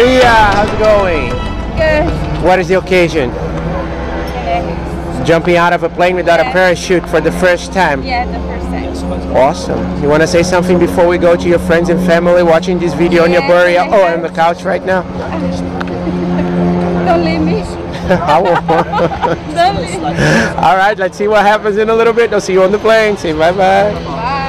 Maria, how's it going? Good. What is the occasion? Jumping out of a plane without a parachute for the first time? Yeah, the first time. Awesome. You want to say something before we go to your friends and family watching this video on your burial? Oh, on the couch right now? Don't leave me. I won't. Don't leave me. All right, let's see what happens in a little bit. I'll see you on the plane. Say bye-bye. Bye.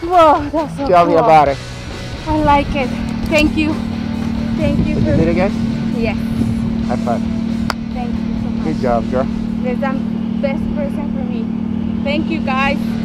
Woo, Maria! Whoa, that's so Tell me about it. I like it. Thank you. Thank you. Did it again? Yeah. High five. Thank you so much. Good job, girl. You're the best person for me. Thank you, guys.